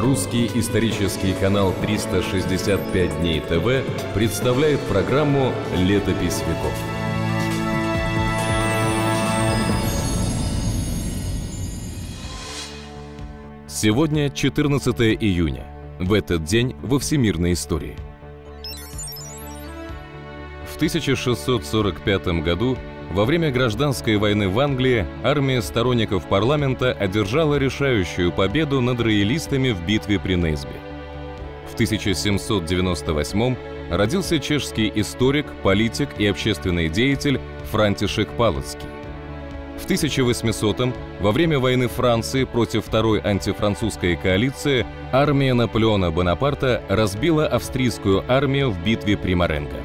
Русский исторический канал 365 дней ТВ представляет программу «Летопись веков». Сегодня 14 июня. В этот день во всемирной истории. В 1645 году во время гражданской войны в Англии армия сторонников парламента одержала решающую победу над роялистами в битве при Нейсби. В 1798 родился чешский историк, политик и общественный деятель Францишек Палацкий. В 1800 во время войны Франции против второй антифранцузской коалиции армия Наполеона Бонапарта разбила австрийскую армию в битве при Маренго.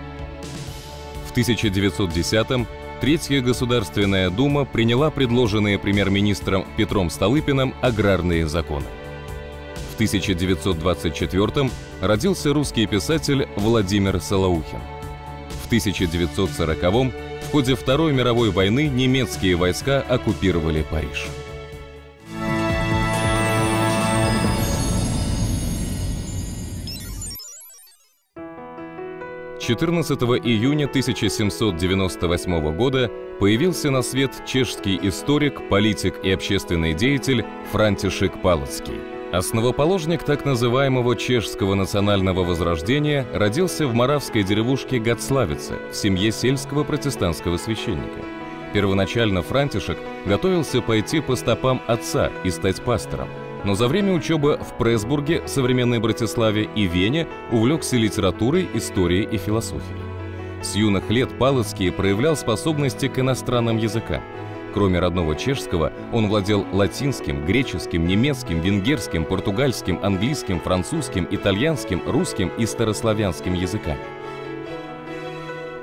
В 1910-м Третья Государственная Дума приняла предложенные премьер-министром Петром Столыпиным аграрные законы. В 1924-м родился русский писатель Владимир Солоухин. В 1940-м в ходе Второй мировой войны немецкие войска оккупировали Париж. С 14 июня 1798 года появился на свет чешский историк, политик и общественный деятель Франтишек Палацкий. Основоположник так называемого чешского национального возрождения родился в моравской деревушке Гацлавице в семье сельского протестантского священника. Первоначально Франтишек готовился пойти по стопам отца и стать пастором, но за время учебы в Пресбурге, современной Братиславе и Вене увлекся литературой, историей и философией. С юных лет Палацкий проявлял способности к иностранным языкам. Кроме родного чешского, он владел латинским, греческим, немецким, венгерским, португальским, английским, французским, итальянским, русским и старославянским языками.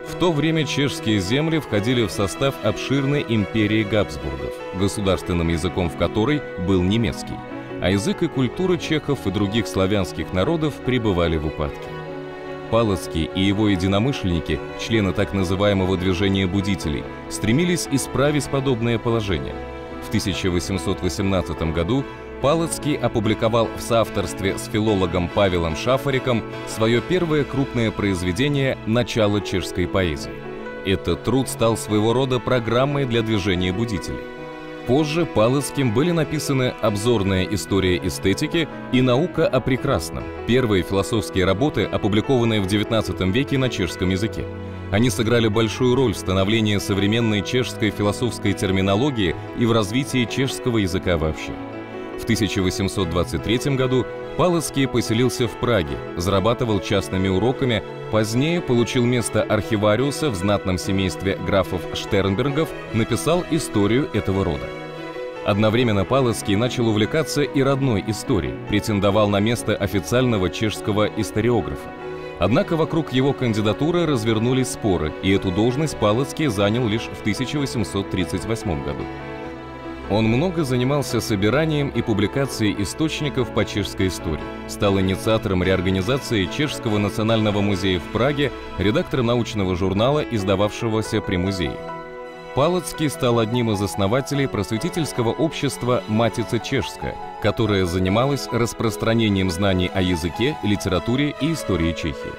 В то время чешские земли входили в состав обширной империи Габсбургов, государственным языком в которой был немецкий. А язык и культура чехов и других славянских народов пребывали в упадке. Палацкий и его единомышленники, члены так называемого движения будителей, стремились исправить подобное положение. В 1818 году Палацкий опубликовал в соавторстве с филологом Павелом Шафариком свое первое крупное произведение «Начало чешской поэзии». Этот труд стал своего рода программой для движения будителей. Позже Палацким были написаны «Обзорная история эстетики» и «Наука о прекрасном» – первые философские работы, опубликованные в XIX веке на чешском языке. Они сыграли большую роль в становлении современной чешской философской терминологии и в развитии чешского языка вообще. В 1823 году Палацкий поселился в Праге, зарабатывал частными уроками, позднее получил место архивариуса в знатном семействе графов Штернбергов, написал историю этого рода. Одновременно Палацкий начал увлекаться и родной историей, претендовал на место официального чешского историографа. Однако вокруг его кандидатуры развернулись споры, и эту должность Палацкий занял лишь в 1838 году. Он много занимался собиранием и публикацией источников по чешской истории, стал инициатором реорганизации Чешского национального музея в Праге, редактором научного журнала, издававшегося при музее. Палацкий стал одним из основателей просветительского общества «Матица Чешская», которое занималось распространением знаний о языке, литературе и истории Чехии.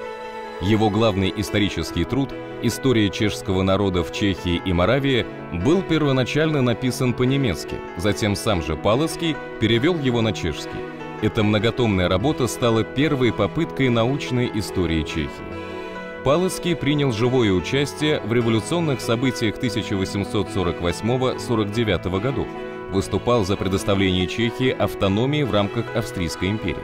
Его главный исторический труд «История чешского народа в Чехии и Моравии» был первоначально написан по-немецки, затем сам же Палацкий перевел его на чешский. Эта многотомная работа стала первой попыткой научной истории Чехии. Палацкий принял живое участие в революционных событиях 1848-49 годов, выступал за предоставление Чехии автономии в рамках Австрийской империи.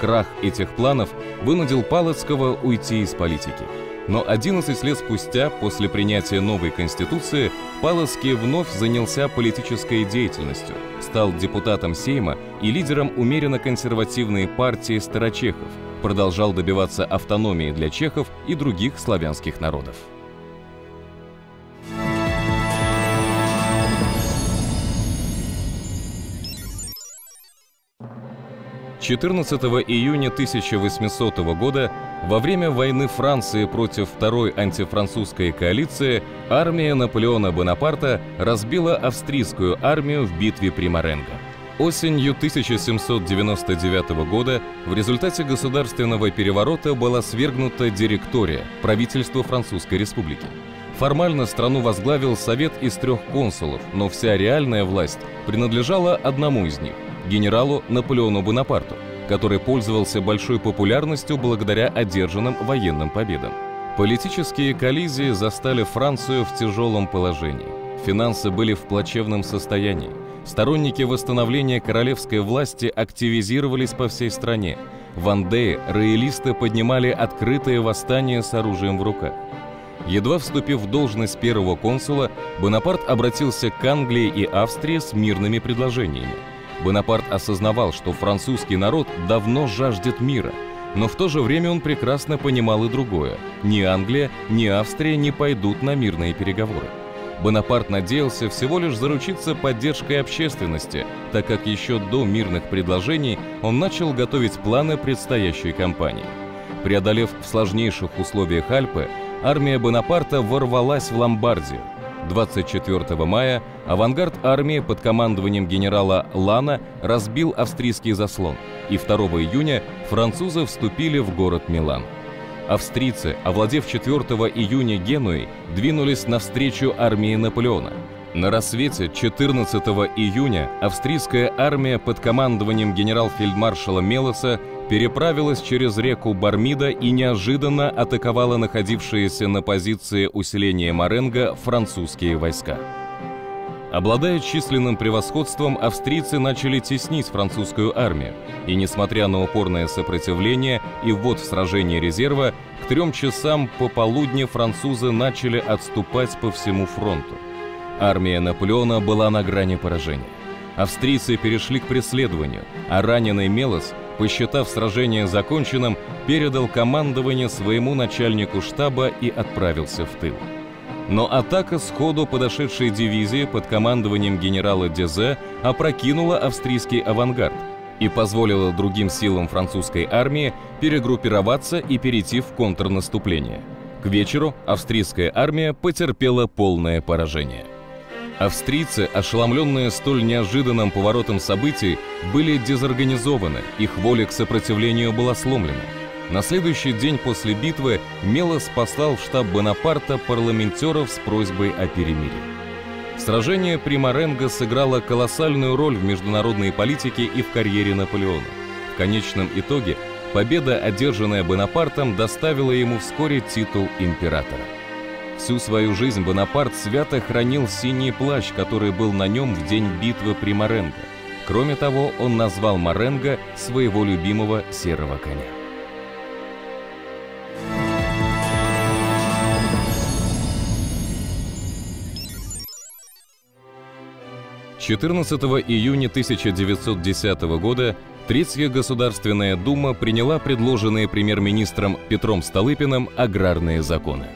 Крах этих планов вынудил Палацкого уйти из политики. Но 11 лет спустя, после принятия новой конституции, Палацкий вновь занялся политической деятельностью, стал депутатом Сейма и лидером умеренно-консервативной партии старочехов, продолжал добиваться автономии для чехов и других славянских народов. С 14 июня 1800 года во время войны Франции против второй антифранцузской коалиции армия Наполеона Бонапарта разбила австрийскую армию в битве при Маренго. Осенью 1799 года в результате государственного переворота была свергнута директория, правительство Французской Республики. Формально страну возглавил совет из 3 консулов, но вся реальная власть принадлежала одному из них – генералу Наполеону Бонапарту, который пользовался большой популярностью благодаря одержанным военным победам. Политические коллизии застали Францию в тяжелом положении. Финансы были в плачевном состоянии. Сторонники восстановления королевской власти активизировались по всей стране. В Андее роялисты поднимали открытые восстания с оружием в руках. Едва вступив в должность первого консула, Бонапарт обратился к Англии и Австрии с мирными предложениями. Бонапарт осознавал, что французский народ давно жаждет мира, но в то же время он прекрасно понимал и другое – ни Англия, ни Австрия не пойдут на мирные переговоры. Бонапарт надеялся всего лишь заручиться поддержкой общественности, так как еще до мирных предложений он начал готовить планы предстоящей кампании. Преодолев в сложнейших условиях Альпы, армия Бонапарта ворвалась в Ломбардию. 24 мая авангард армии под командованием генерала Лана разбил австрийский заслон, и 2 июня французы вступили в город Милан. Австрийцы, овладев 4 июня Генуей, двинулись навстречу армии Наполеона. На рассвете 14 июня австрийская армия под командованием генерал-фельдмаршала Мелоса переправилась через реку Бармида и неожиданно атаковала находившиеся на позиции усиления Маренго французские войска. Обладая численным превосходством, австрийцы начали теснить французскую армию, и, несмотря на упорное сопротивление и ввод в сражение резерва, к 3 часам пополудни французы начали отступать по всему фронту. Армия Наполеона была на грани поражения. Австрийцы перешли к преследованию, а раненый Мелос, посчитав сражение законченным, передал командование своему начальнику штаба и отправился в тыл. Но атака сходу подошедшей дивизии под командованием генерала Дезе опрокинула австрийский авангард и позволила другим силам французской армии перегруппироваться и перейти в контрнаступление. К вечеру австрийская армия потерпела полное поражение. Австрийцы, ошеломленные столь неожиданным поворотом событий, были дезорганизованы, их воля к сопротивлению была сломлена. На следующий день после битвы Мелос послал в штаб Бонапарта парламентеров с просьбой о перемирии. Сражение при Маренго сыграло колоссальную роль в международной политике и в карьере Наполеона. В конечном итоге победа, одержанная Бонапартом, доставила ему вскоре титул императора. Всю свою жизнь Бонапарт свято хранил синий плащ, который был на нем в день битвы при Маренго. Кроме того, он назвал Маренго своего любимого серого коня. С 14 июня 1910 года Третья Государственная Дума приняла предложенные премьер-министром Петром Столыпиным аграрные законы.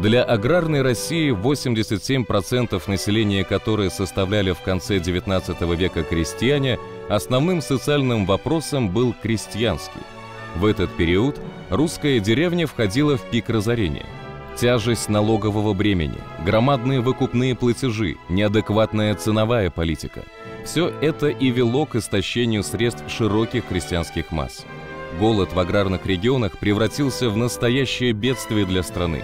Для аграрной России, 87% населения которой составляли в конце 19 века крестьяне, основным социальным вопросом был крестьянский. В этот период русская деревня входила в пик разорения. Тяжесть налогового бремени, громадные выкупные платежи, неадекватная ценовая политика – все это и вело к истощению средств широких крестьянских масс. Голод в аграрных регионах превратился в настоящее бедствие для страны.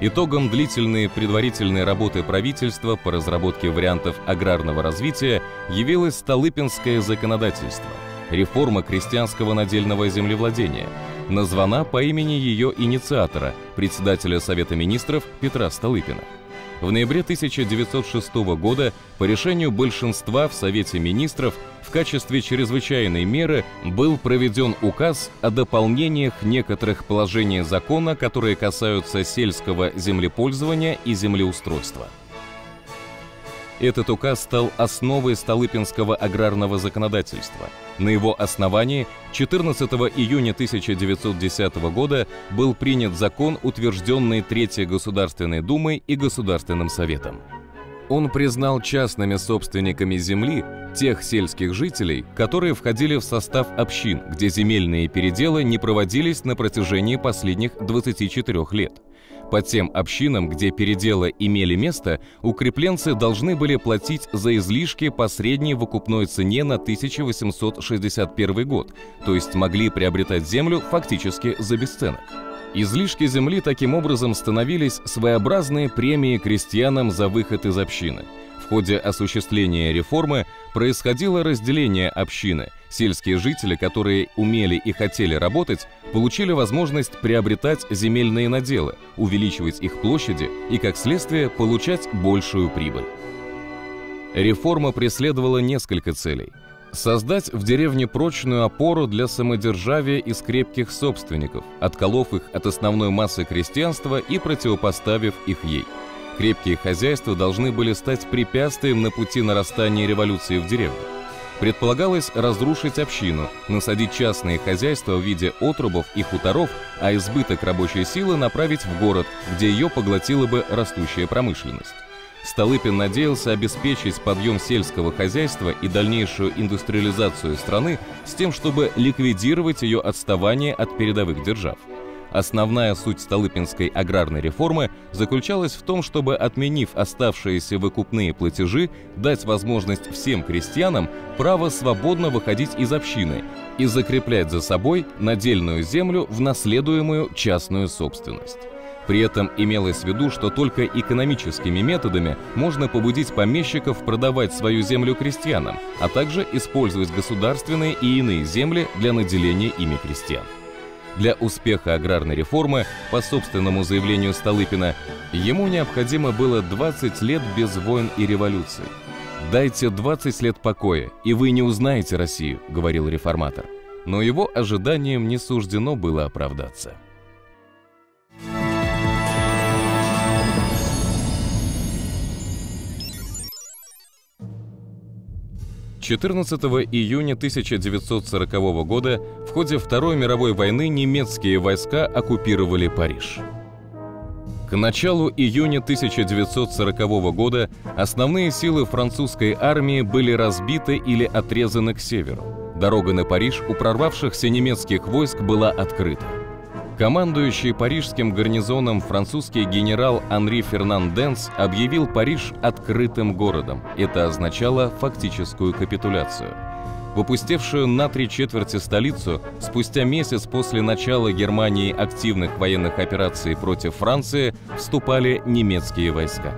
Итогом длительной предварительной работы правительства по разработке вариантов аграрного развития явилось Столыпинское законодательство – реформа крестьянского надельного землевладения – названа по имени ее инициатора, председателя Совета министров Петра Столыпина. В ноябре 1906 года по решению большинства в Совете министров в качестве чрезвычайной меры был проведен указ о дополнениях некоторых положений закона, которые касаются сельского землепользования и землеустройства. Этот указ стал основой Столыпинского аграрного законодательства. На его основании 14 июня 1910 года был принят закон, утвержденный Третьей Государственной Думой и Государственным Советом. Он признал частными собственниками земли тех сельских жителей, которые входили в состав общин, где земельные переделы не проводились на протяжении последних 24 лет. По тем общинам, где переделы имели место, укрепленцы должны были платить за излишки по средней выкупной цене на 1861 год, то есть могли приобретать землю фактически за бесценок. Излишки земли таким образом становились своеобразной премией крестьянам за выход из общины. В ходе осуществления реформы происходило разделение общины. Сельские жители, которые умели и хотели работать, получили возможность приобретать земельные наделы, увеличивать их площади и, как следствие, получать большую прибыль. Реформа преследовала несколько целей. Создать в деревне прочную опору для самодержавия из крепких собственников, отколов их от основной массы крестьянства и противопоставив их ей. Крепкие хозяйства должны были стать препятствием на пути нарастания революции в деревне. Предполагалось разрушить общину, насадить частные хозяйства в виде отрубов и хуторов, а избыток рабочей силы направить в город, где ее поглотила бы растущая промышленность. Столыпин надеялся обеспечить подъем сельского хозяйства и дальнейшую индустриализацию страны с тем, чтобы ликвидировать ее отставание от передовых держав. Основная суть Столыпинской аграрной реформы заключалась в том, чтобы, отменив оставшиеся выкупные платежи, дать возможность всем крестьянам право свободно выходить из общины и закреплять за собой надельную землю в наследуемую частную собственность. При этом имелось в виду, что только экономическими методами можно побудить помещиков продавать свою землю крестьянам, а также использовать государственные и иные земли для наделения ими крестьян. Для успеха аграрной реформы, по собственному заявлению Столыпина, ему необходимо было 20 лет без войн и революций. «Дайте 20 лет покоя, и вы не узнаете Россию», — говорил реформатор. Но его ожиданиям не суждено было оправдаться. С 14 июня 1940 года в ходе Второй мировой войны немецкие войска оккупировали Париж. К началу июня 1940 года основные силы французской армии были разбиты или отрезаны к северу. Дорога на Париж у прорвавшихся немецких войск была открыта. Командующий парижским гарнизоном французский генерал Анри Фернан Денц объявил Париж открытым городом. Это означало фактическую капитуляцию. В опустевшую на 3/4 столицу спустя месяц после начала Германии активных военных операций против Франции вступали немецкие войска.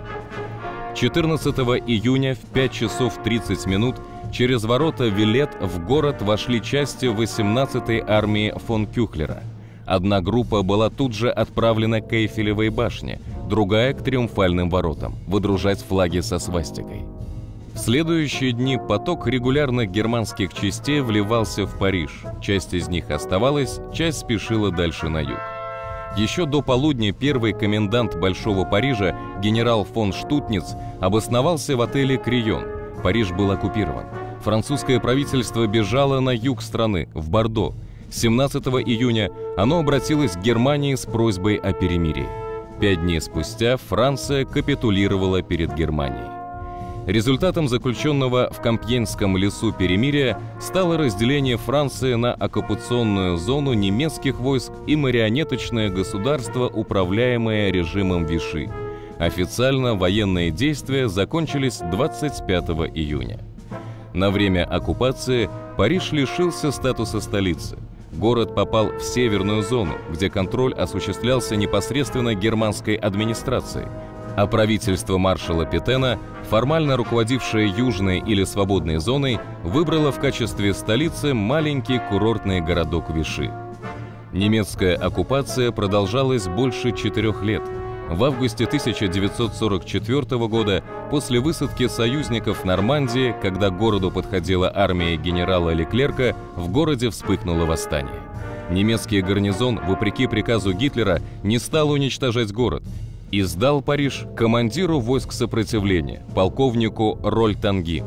14 июня в 5:30 через ворота Вилет в город вошли части 18-й армии фон Кюхлера. Одна группа была тут же отправлена к Эйфелевой башне, другая — к Триумфальным воротам, выдружать флаги со свастикой. В следующие дни поток регулярных германских частей вливался в Париж. Часть из них оставалась, часть спешила дальше на юг. Еще до полудня первый комендант Большого Парижа, генерал фон Штутниц, обосновался в отеле «Крион». Париж был оккупирован. Французское правительство бежало на юг страны, в Бордо. 17 июня оно обратилось к Германии с просьбой о перемирии. 5 дней спустя Франция капитулировала перед Германией. Результатом заключенного в Компьенском лесу перемирия стало разделение Франции на оккупационную зону немецких войск и марионеточное государство, управляемое режимом Виши. Официально военные действия закончились 25 июня. На время оккупации Париж лишился статуса столицы. Город попал в северную зону, где контроль осуществлялся непосредственно германской администрацией, а правительство маршала Петена, формально руководившее южной или свободной зоной, выбрало в качестве столицы маленький курортный городок Виши. Немецкая оккупация продолжалась больше 4 лет. В августе 1944 года, после высадки союзников в Нормандии, когда к городу подходила армия генерала Леклерка, в городе вспыхнуло восстание. Немецкий гарнизон, вопреки приказу Гитлера, не стал уничтожать город и сдал Париж командиру войск сопротивления, полковнику Роль-Танги.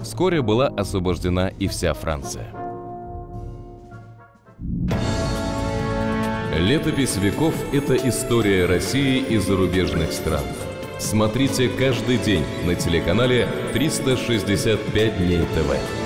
Вскоре была освобождена и вся Франция. Летопись веков – это история России и зарубежных стран. Смотрите каждый день на телеканале 365 дней ТВ.